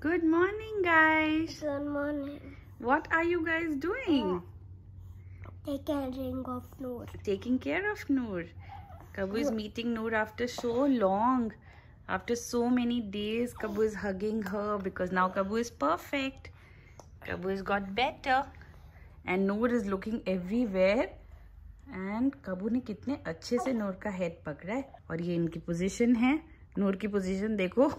Good morning, guys. Good morning. What are you guys doing? Taking care of Noor. Taking care of Noor. Kabu is meeting Noor after so long. After so many days, Kabu is hugging her because now Kabu is perfect. Kabu has got better. And Noor is looking everywhere. And Kabu ने कितने अच्छे से नूर का head पकड़ा है और ये इनकी पोजीशन है। नूर की पोजीशन देखो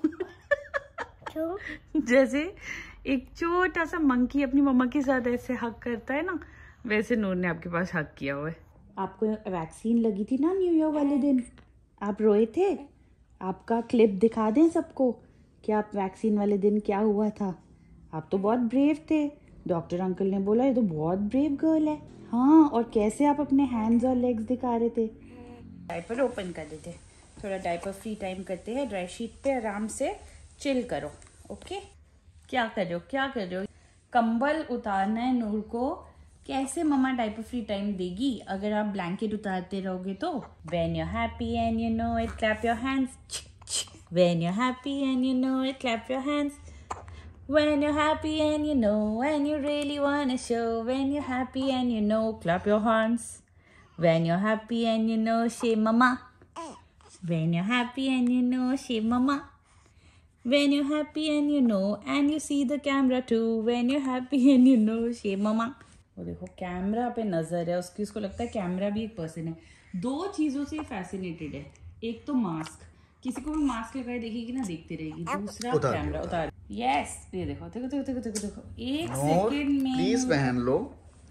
जैसे एक छोटा सा मंकी अपनी मम्मा के साथ ऐसे हक करता है ना, वैसे नूर ने आपके पास हक किया हुआ है। आपको वैक्सीन लगी थी ना न्यूयॉर्क वाले दिन, आप रोए थे। आपका क्लिप दिखा दें सबको कि आप वैक्सीन वाले दिन क्या हुआ था। आप तो बहुत ब्रेव थे। डॉक्टर अंकल ने बोला ये तो बहुत ब्रेव गर्ल है। हाँ, और कैसे आप अपने हैंड्स और लेग्स दिखा रहे थे। डायपर ओपन कर देते हैं, थोड़ा डायपर फ्री टाइम करते हैं। ड्राई शीट पे आराम से चिल करो, ओके। क्या करो कंबल उतारना है नूर को। कैसे मम्मा डायपर फ्री टाइम देगी अगर आप ब्लैंकेट उतारते रहोगे तो। When you happy and you know it, clap your hands. When you happy and you know it, clap your hands. When you're happy and you know, and you really wanna show. When you're happy and you know, clap your hands. When you're happy and you know, say mama. When you're happy and you know, say mama. When you're happy and you know, and you see the camera too. When you're happy and you know, say mama. वो देखो camera पे नजर है उसकी, उसको लगता है camera भी एक पर्सन है। दो चीजों से फैसिनेटेड है, एक तो मास्क, किसी को भी मास्क लगाए देखेगी ना, देखती रहेगी। दूसरा कैमरा उतार। यस, ये देखो देखो एक सेकंड में। प्लीज पहन लो।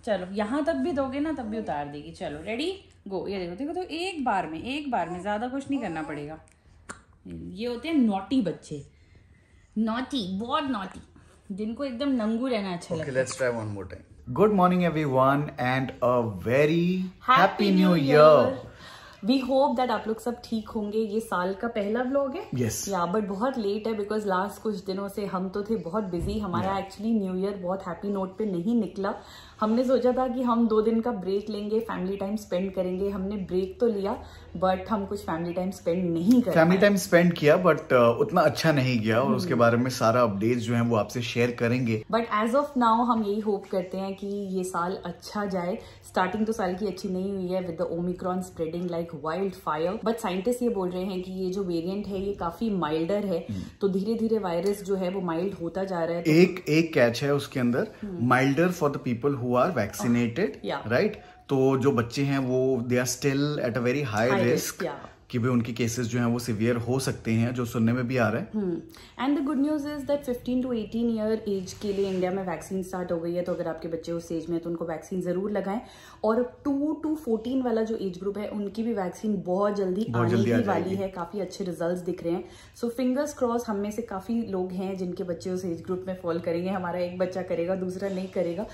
चलो यहाँ तक भी दोगे ना तब भी उतार देगी। चलो रेडी गो। ये देखो तो एक बार में ज्यादा कुछ नहीं करना पड़ेगा। ये होते हैं नॉटी बच्चे, नॉटी, बहुत नॉटी, जिनको एकदम नंगू रहना अच्छा लगता है। Let's try one more time. Good morning everyone and a very happy new year. We hope that आप लोग सब ठीक होंगे। ये साल का पहला व्लॉग है। यस। या बट बहुत लेट है बिकॉज लास्ट कुछ दिनों से हम तो थे बहुत बिजी। हमारा एक्चुअली न्यू ईयर बहुत हैप्पी नोट पे नहीं निकला। हमने सोचा था कि हम 2 दिन का ब्रेक लेंगे, फैमिली टाइम स्पेंड करेंगे। हमने ब्रेक तो लिया बट हम कुछ फैमिली टाइम स्पेंड नहीं कर, फैमिली टाइम स्पेंड किया बट उतना अच्छा नहीं गया। और उसके बारे में सारा अपडेट जो है वो आपसे शेयर करेंगे। बट एज ऑफ नाउ हम यही होप करते हैं कि ये साल अच्छा जाए। स्टार्टिंग तो साल की अच्छी नहीं हुई है with the Omicron spreading like wildfire. But scientist ये बोल रहे हैं कि ये जो वेरिएंट है ये काफी माइल्डर है, तो धीरे धीरे वायरस जो है वो माइल्ड होता जा रहा है। एक कैच है उसके अंदर, milder for the people who are vaccinated, right. तो जो बच्चे हैं वो they are still at a very high risk कि भाई उनके केसेस जो हैं वो सिवियर हो सकते हैं, जो सुनने में भी आ रहा है। And the good news is that 15 to 18 year age के लिए इंडिया में वैक्सीन स्टार्ट हो गई है। तो अगर आपके बच्चे उस एज में हैं तो उनको वैक्सीन जरूर लगाएं। और 2 टू 14 वाला जो एज ग्रुप है उनकी भी वैक्सीन बहुत जल्दी आने वाली है। काफी अच्छे रिजल्ट दिख रहे हैं। सो फिंगर्स क्रॉस हम में से काफी लोग हैं जिनके बच्चे उस एज ग्रुप में फॉल करेंगे। हमारा एक बच्चा करेगा, दूसरा नहीं करेगा।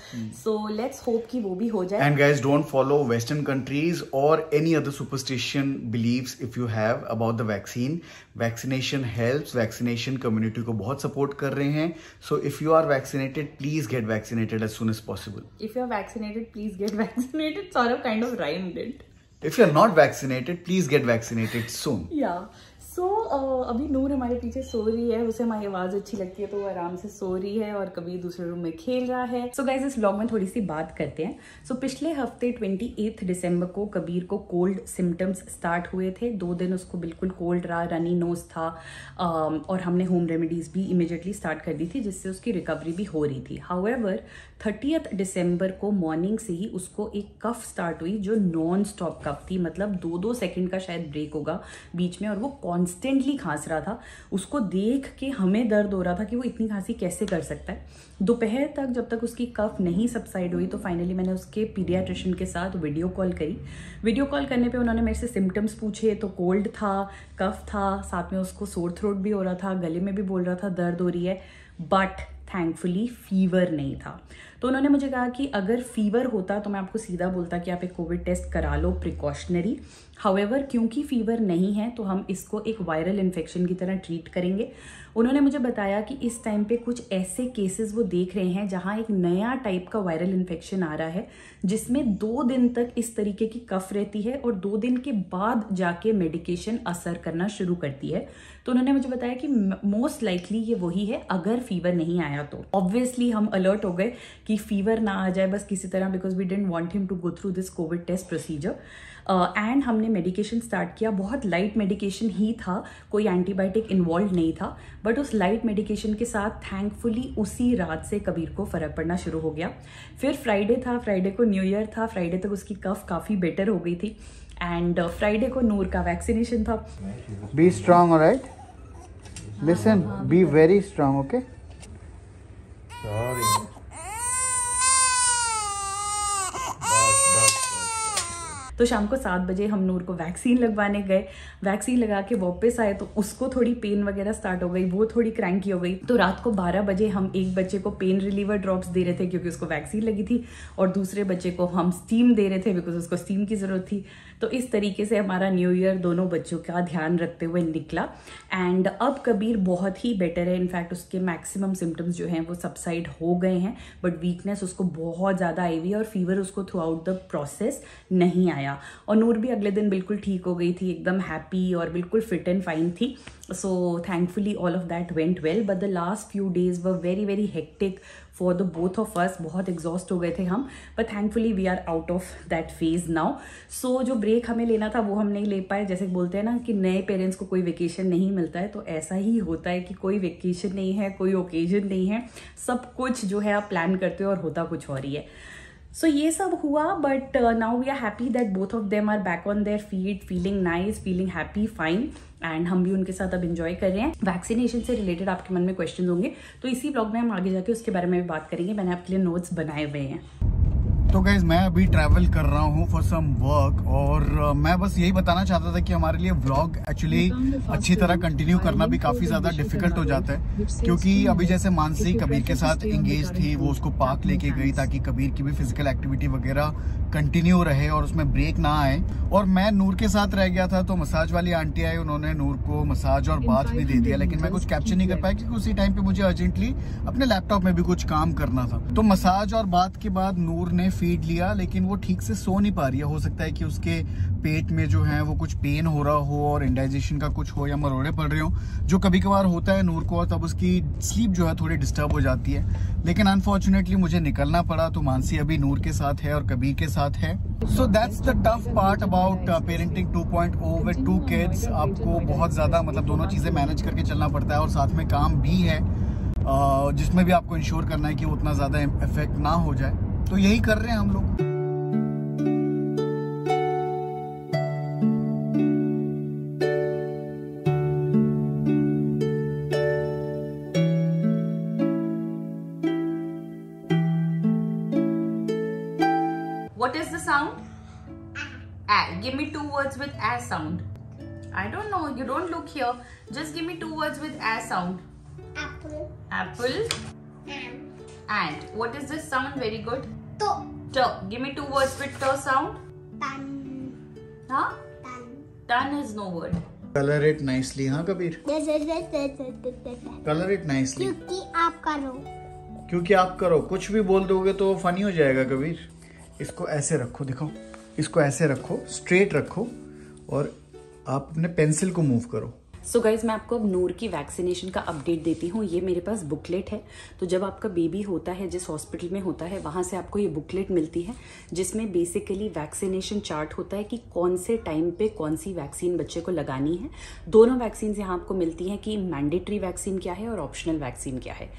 सो लेट्स होप कि वो भी हो जाए। And guys, don't follow western countries और any other superstition believes if you have about the vaccine. Vaccination helps. Vaccination community को बहुत support कर रहे हैं. So if you are vaccinated, please get vaccinated as soon as possible. If you are vaccinated, please get vaccinated. Sort of kind of rhymed it. If you are not vaccinated, please get vaccinated soon. Yeah. So अभी नूर हमारे पीछे सो रही है, उसे हमारी आवाज अच्छी लगती है तो वो आराम से सो रही है और कभी दूसरे रूम में खेल रहा है। सो गाइज, इस व्लॉग में थोड़ी सी बात करते हैं। पिछले हफ्ते 28 दिसंबर को कबीर को कोल्ड सिम्टम्स स्टार्ट हुए थे। 2 दिन उसको बिल्कुल कोल्ड रहा, रनी नोज था और हमने होम रेमेडीज भी इमिजिएटली स्टार्ट कर दी थी जिससे उसकी रिकवरी भी हो रही थी। हाउएवर 30 दिसंबर को मॉर्निंग से ही उसको एक कफ स्टार्ट हुई जो नॉन स्टॉप कफ थी, मतलब 2-2 सेकेंड का शायद ब्रेक होगा बीच में, और वो कॉन्स्टेंटली खांस रहा था। उसको देख के हमें दर्द हो रहा था कि वो इतनी खांसी कैसे कर सकता है। दोपहर तक जब तक उसकी कफ नहीं सबसाइड हुई तो फाइनली मैंने उसके पीडियाट्रिशियन के साथ वीडियो कॉल करी। वीडियो कॉल करने पे उन्होंने मेरे से सिम्टम्स पूछे तो कोल्ड था, कफ था, साथ में उसको सोर थ्रोट भी हो रहा था, गले में भी बोल रहा था दर्द हो रही है, बट थैंकफुली फीवर नहीं था। तो उन्होंने मुझे कहा कि अगर फीवर होता तो मैं आपको सीधा बोलता कि आप एक कोविड टेस्ट करा लो प्रिकॉशनरी, हाउएवर क्योंकि फीवर नहीं है तो हम इसको एक वायरल इन्फेक्शन की तरह ट्रीट करेंगे। उन्होंने मुझे बताया कि इस टाइम पे कुछ ऐसे केसेस वो देख रहे हैं जहाँ एक नया टाइप का वायरल इन्फेक्शन आ रहा है जिसमें 2 दिन तक इस तरीके की कफ रहती है और 2 दिन के बाद जाके मेडिकेशन असर करना शुरू करती है। तो उन्होंने मुझे बताया कि मोस्ट लाइकली ये वही है अगर फीवर नहीं आया तो। ऑब्वियसली हम अलर्ट हो गए कि फीवर ना आ जाए बस किसी तरह, because we didn't want him to go through this Covid test procedure. And हमने मेडिकेशन स्टार्ट किया, बहुत लाइट मेडिकेशन ही था, कोई एंटीबायोटिक इन्वॉल्व नहीं था, बट उस लाइट मेडिकेशन के साथ थैंकफुली उसी रात से कबीर को फ़र्क पड़ना शुरू हो गया। फिर फ्राइडे था, फ्राइडे को न्यू ईयर था, फ्राइडे तक उसकी कफ काफ़ी बेटर हो गई थी एंड फ्राइडे को नूर का वैक्सीनेशन था। Be strong, alright, listen, be very strong, okay. तो शाम को 7 बजे हम नूर को वैक्सीन लगवाने गए। वैक्सीन लगा के वापस आए तो उसको थोड़ी पेन वगैरह स्टार्ट हो गई, वो थोड़ी क्रैंकी हो गई। तो रात को 12 बजे हम एक बच्चे को पेन रिलीवर ड्रॉप्स दे रहे थे क्योंकि उसको वैक्सीन लगी थी और दूसरे बच्चे को हम स्टीम दे रहे थे बिकॉज उसको स्टीम की ज़रूरत थी। तो इस तरीके से हमारा न्यू ईयर दोनों बच्चों का ध्यान रखते हुए निकला एंड अब कबीर बहुत ही बेटर है। इनफैक्ट उसके मैक्सिमम सिम्टम्स जो हैं वो सबसाइड हो गए हैं, बट वीकनेस उसको बहुत ज़्यादा आई हुई है और फीवर उसको थ्रू आउट द प्रोसेस नहीं आया। और नूर भी अगले दिन बिल्कुल ठीक हो गई थी, एकदम हैप्पी और बिल्कुल फिट एंड फाइन थी। So thankfully all of that went well, but the last few days were very very hectic for the both of us. बहुत एग्जॉस्ट हो गए थे हम, but thankfully we are out of that phase now. So जो break हमें लेना था वो हम नहीं ले पाए। जैसे बोलते हैं ना कि नए पेरेंट्स को कोई वेकेशन नहीं मिलता है, तो ऐसा ही होता है कि कोई वेकेशन नहीं है, कोई ओकेजन नहीं है, सब कुछ जो है आप प्लान करते हो और होता कुछ और ही है। सो ये सब हुआ, but now we are happy that both of them are back on their feet, feeling nice, feeling happy, fine, and हम भी उनके साथ अब इन्जॉय कर रहे हैं। वैक्सीनेशन से रिलेटेड आपके मन में क्वेश्चन होंगे तो इसी ब्लॉग में हम आगे जाके उसके बारे में भी बात करेंगे। मैंने आपके लिए नोट्स बनाए हुए हैं। तो गाइज मैं अभी ट्रैवल कर रहा हूँ फॉर सम वर्क और मैं बस यही बताना चाहता था कि हमारे लिए व्लॉग एक्चुअली अच्छी तरह कंटिन्यू करना भी काफ़ी ज़्यादा डिफिकल्ट हो जाता है क्योंकि अभी जैसे मानसी कबीर के साथ इंगेज थी, वो उसको पार्क लेके गई ताकि कबीर की भी फिजिकल एक्टिविटी वगैरह कंटिन्यू रहे और उसमें ब्रेक ना आए। और मैं नूर के साथ रह गया था तो मसाज वाली आंटी आई, उन्होंने नूर को मसाज और बाथ भी दे दिया, लेकिन मैं कुछ कैप्चर नहीं कर पाया क्योंकि उसी टाइम पे मुझे अर्जेंटली अपने लैपटॉप में भी कुछ काम करना था। तो मसाज और बाथ के बाद नूर ने फीड लिया, लेकिन वो ठीक से सो नहीं पा रही है। हो सकता है कि उसके पेट में जो है वो कुछ पेन हो रहा हो और इंडाइजेशन का कुछ हो या मरोड़े पड़ रहे हो जो कभी कभार होता है नूर को, और तब उसकी स्लीप जो है थोड़ी डिस्टर्ब हो जाती है। लेकिन अनफॉर्चुनेटली मुझे निकलना पड़ा। तो मानसी अभी नूर के साथ है और कबीर के साथ है। So that's the tough part about parenting 2.0 with 2 kids. आपको बहुत ज़्यादा मतलब दोनों चीज़ें मैनेज करके चलना पड़ता है और साथ में काम भी है जिसमें भी आपको इंश्योर करना है कि उतना ज़्यादा इफेक्ट ना हो जाए। तो यही कर रहे हैं हम लोग। With as sound. I don't know. You don't look here. Just give me 2 words with as sound. Apple. Apple. Ant. Ant. What is this sound? Very good. T. T. Give me 2 words with t sound. Tan. Huh? Tan. Tan is no word. Color it nicely, huh, Kabir? Color it nicely. क्योंकि आप करो. क्योंकि आप करो. कुछ भी बोल दोगे तो funny हो जाएगा कबीर. इसको ऐसे रखो, दिखाओ. इसको ऐसे रखो, स्ट्रेट रखो और आप अपने पेंसिल को मूव करो। सो गाइज मैं आपको अब नूर की वैक्सीनेशन का अपडेट देती हूँ। ये मेरे पास बुकलेट है। तो जब आपका बेबी होता है, जिस हॉस्पिटल में होता है, वहाँ से आपको ये बुकलेट मिलती है जिसमें बेसिकली वैक्सीनेशन चार्ट होता है कि कौन से टाइम पे कौन सी वैक्सीन बच्चे को लगानी है। दोनों वैक्सीन यहाँ आपको मिलती हैं कि मैंडेटरी वैक्सीन क्या है और ऑप्शनल वैक्सीन क्या है।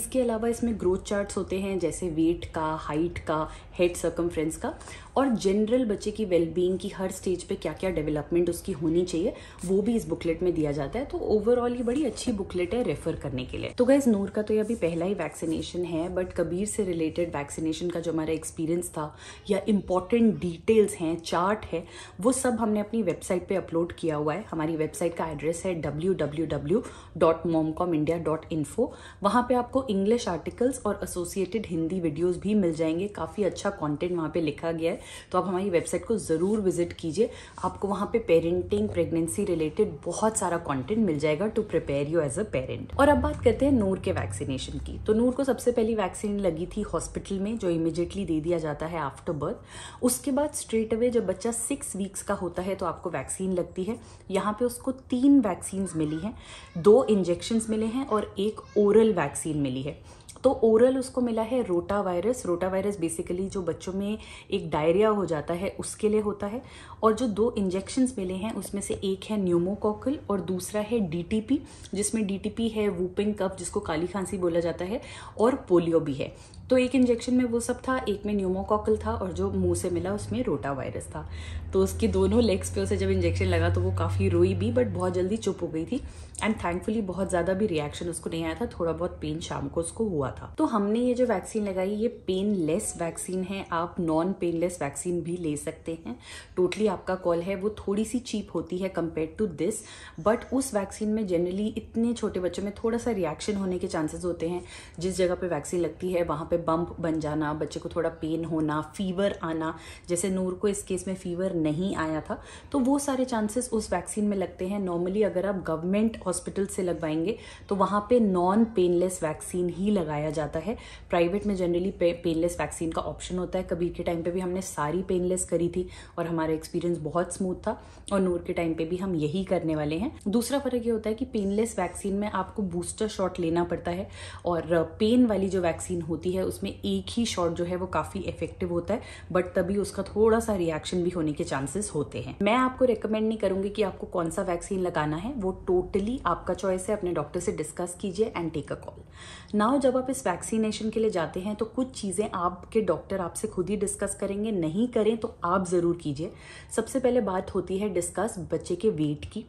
इसके अलावा इसमें ग्रोथ चार्ट्स होते हैं जैसे वेट का, हाइट का, हेड सर्कमफ्रेंस का, और जनरल बच्चे की वेलबींग की हर स्टेज पर क्या क्या डेवलपमेंट उसकी होनी चाहिए वो भी इस बुकलेट में दिया किया जाता है। तो ओवरऑल ये बड़ी अच्छी बुकलेट है रेफर करने के लिए। तो गाइस नूर का तो ये अभी पहला ही वैक्सीनेशन है, बट कबीर से रिलेटेड वैक्सीनेशन का जो हमारा एक्सपीरियंस था या इम्पॉर्टेंट डिटेल्स हैं, चार्ट है, वो सब हमने अपनी वेबसाइट पे अपलोड किया हुआ है। हमारी वेबसाइट का एड्रेस है www.momcomindia.info। वहाँ पे आपको इंग्लिश आर्टिकल्स और एसोसिएटेड हिंदी वीडियोस भी मिल जाएंगे। काफ़ी अच्छा कंटेंट वहाँ पे लिखा गया है, तो आप हमारी वेबसाइट को ज़रूर विजिट कीजिए। आपको वहाँ पे पेरेंटिंग, प्रेगनेंसी रिलेटेड बहुत सारा कंटेंट मिल जाएगा to prepare you as a parent. और अब बात करते हैं नूर के वैक्सीनेशन की। तो नूर को सबसे पहली वैक्सीन लगी थी हॉस्पिटल में, जो इमीडिएटली दे दिया जाता है आफ्टर बर्थ। उसके बाद स्ट्रेट अवे जब बच्चा 6 वीक्स का होता है तो आपको वैक्सीन लगती है। यहाँ पे उसको 3 वैक्सीन्स मिली हैं, 2 इंजेक्शंस मिले हैं और एक ओरल वैक्सीन मिली है। तो ओरल उसको मिला है रोटावायरस। रोटावायरस बेसिकली जो बच्चों में एक डायरिया हो जाता है उसके लिए होता है। और जो 2 इंजेक्शंस मिले हैं उसमें से एक है न्यूमोकॉकल और दूसरा है डीटीपी, जिसमें डीटीपी है वूपिंग कफ जिसको काली खांसी बोला जाता है, और पोलियो भी है। तो एक इंजेक्शन में वो सब था, एक में न्यूमोकॉकल था और जो मुंह से मिला उसमें रोटावायरस था। तो उसके दोनों लेग्स पे उसे जब इंजेक्शन लगा तो वो काफ़ी रोई भी, बट बहुत जल्दी चुप हो गई थी। एंड थैंकफुली बहुत ज़्यादा भी रिएक्शन उसको नहीं आया था, थोड़ा बहुत पेन शाम को उसको हुआ था। तो हमने ये जो वैक्सीन लगाई ये पेनलेस वैक्सीन है। आप नॉन पेनलेस वैक्सीन भी ले सकते हैं, टोटली आपका कॉल है। वो थोड़ी सी चीप होती है कम्पेयर टू दिस, बट उस वैक्सीन में जनरली इतने छोटे बच्चों में थोड़ा सा रिएक्शन होने के चांसेस होते हैं। जिस जगह पर वैक्सीन लगती है वहाँ पे बम्प बन जाना, बच्चे को थोड़ा पेन होना, फीवर आना, जैसे नूर को इस केस में फीवर नहीं आया था, तो वो सारे चांसेस उस वैक्सीन में लगते हैं। नॉर्मली अगर आप गवर्नमेंट हॉस्पिटल से लगवाएंगे तो वहाँ पे नॉन पेनलेस वैक्सीन ही लगाया जाता है। प्राइवेट में जनरली पेनलेस वैक्सीन का ऑप्शन होता है। कबीर के टाइम पे भी हमने सारी पेनलेस करी थी और हमारा एक्सपीरियंस बहुत स्मूथ था, और नूर के टाइम पे भी हम यही करने वाले हैं। दूसरा फर्क ये होता है कि पेनलेस वैक्सीन में आपको बूस्टर शॉट लेना पड़ता है, और पेन वाली जो वैक्सीन होती है उसमें एक ही शॉट जो है वो काफ़ी इफेक्टिव होता है, बट तभी उसका थोड़ा सा रिएक्शन भी होने के चांसेस होते हैं। मैं आपको रिकमेंड नहीं करूँगी कि आपको कौन सा वैक्सीन लगाना है, वो टोटली आपका चॉइस है। अपने डॉक्टर से डिस्कस कीजिए and take a call. Now जब आप इस वैक्सीनेशन के लिए जाते हैं तो कुछ चीज़ें आपके डॉक्टर आपसे खुद ही डिस्कस करेंगे, नहीं करें तो आप ज़रूर कीजिए। सबसे पहले बात होती है डिस्कस बच्चे के वेट की।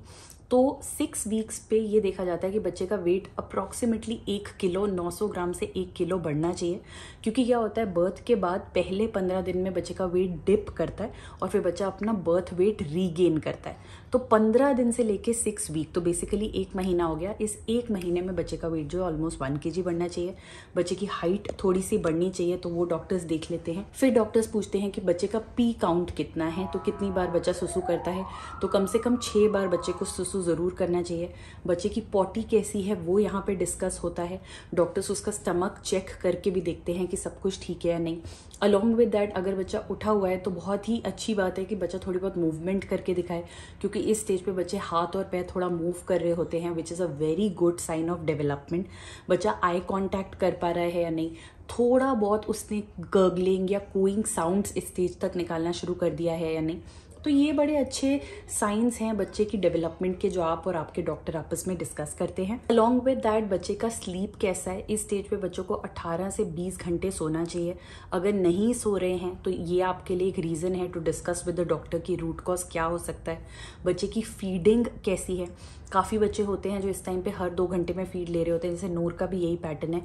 तो 6 वीक्स पे ये देखा जाता है कि बच्चे का वेट अप्रॉक्सीमेटली 1 किलो 900 ग्राम से 1 किलो बढ़ना चाहिए, क्योंकि क्या होता है बर्थ के बाद पहले 15 दिन में बच्चे का वेट डिप करता है और फिर बच्चा अपना बर्थ वेट रीगेन करता है। तो 15 दिन से लेके 6 वीक, तो बेसिकली 1 महीना हो गया। इस 1 महीने में बच्चे का वेट जो है ऑलमोस्ट 1 kg बढ़ना चाहिए। बच्चे की हाइट थोड़ी सी बढ़नी चाहिए, तो वो डॉक्टर्स देख लेते हैं। फिर डॉक्टर्स पूछते हैं कि बच्चे का पी काउंट कितना है, तो कितनी बार बच्चा सुसु करता है, तो कम से कम 6 बार बच्चे को सुसु ज़रूर करना चाहिए। बच्चे की पॉटी कैसी है वो यहाँ पे डिस्कस होता है। डॉक्टर्स उसका स्टमक चेक करके भी देखते हैं कि सब कुछ ठीक है या नहीं। अलॉन्ग विद दैट अगर बच्चा उठा हुआ है तो बहुत ही अच्छी बात है कि बच्चा थोड़ी बहुत मूवमेंट करके दिखाए, क्योंकि इस स्टेज पे बच्चे हाथ और पैर थोड़ा मूव कर रहे होते हैं, which is a very good sign of development. बच्चा आई कॉन्टैक्ट कर पा रहा है या नहीं, थोड़ा बहुत उसने गर्गलिंग या कोइंग साउंड्स इस स्टेज तक निकालना शुरू कर दिया है या नहीं, तो ये बड़े अच्छे साइंस हैं बच्चे की डेवलपमेंट के, जो आप और आपके डॉक्टर आपस में डिस्कस करते हैं। अलॉन्ग विद दैट बच्चे का स्लीप कैसा है, इस स्टेज पे बच्चों को 18 से 20 घंटे सोना चाहिए। अगर नहीं सो रहे हैं तो ये आपके लिए एक रीज़न है to discuss with the doctor कि रूट कॉज क्या हो सकता है। बच्चे की फीडिंग कैसी है, काफ़ी बच्चे होते हैं जो इस टाइम पे हर 2 घंटे में फीड ले रहे होते हैं, जैसे नूर का भी यही पैटर्न है।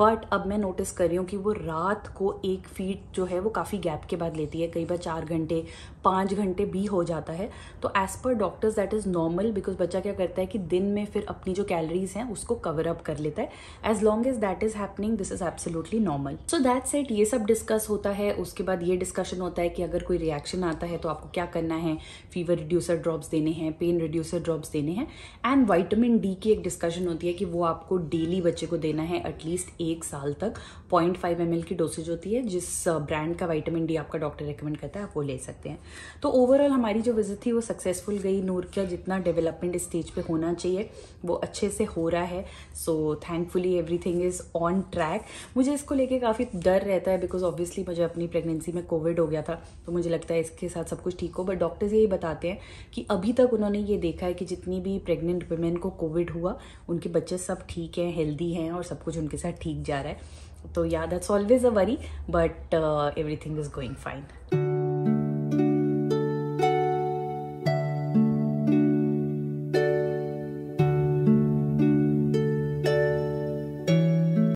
बट अब मैं नोटिस कर रही हूँ कि वो रात को एक फीड जो है वो काफ़ी गैप के बाद लेती है, कई बार 4 घंटे 5 घंटे भी हो जाता है। तो as per doctors that is normal, because बच्चा क्या करता है कि दिन में फिर अपनी जो कैलोरीज हैं उसको कवर अप कर लेता है। As long as that is happening, this is absolutely normal. So that's it, ये सब डिस्कस होता है। उसके बाद ये डिस्कशन होता है कि अगर कोई रिएक्शन आता है तो आपको क्या करना है, फीवर रिड्यूसर ड्रॉप्स देने हैं, पेन रिड्यूसर ड्रॉप्स देने हैं। एंड विटामिन डी की एक डिस्कशन होती है कि वो आपको डेली बच्चे को देना है एटलीस्ट 1 साल तक। 0.5 ml की डोसेज होती है, जिस ब्रांड का विटामिन डी आपका डॉक्टर रेकमेंड करता है आप वो ले सकते हैं। तो ओवरऑल हमारी जो विजिट थी वो सक्सेसफुल गई। नूर का जितना डेवलपमेंट स्टेज पे होना चाहिए वो अच्छे से हो रहा है। So thankfully everything is on track. मुझे इसको लेके काफ़ी डर रहता है, बिकॉज ऑब्वियसली मुझे अपनी प्रेगनेंसी में कोविड हो गया था, तो मुझे लगता है इसके साथ सब कुछ ठीक हो। बट डॉक्टर्स यही बताते हैं कि अभी तक उन्होंने ये देखा है कि जितनी भी प्रेग्नेंट वुमेन को कोविड हुआ उनके बच्चे सब ठीक हैं, हेल्दी हैं और सब कुछ उनके साथ ठीक जा रहा है। तो yeah that's always a worry, but everything is going fine.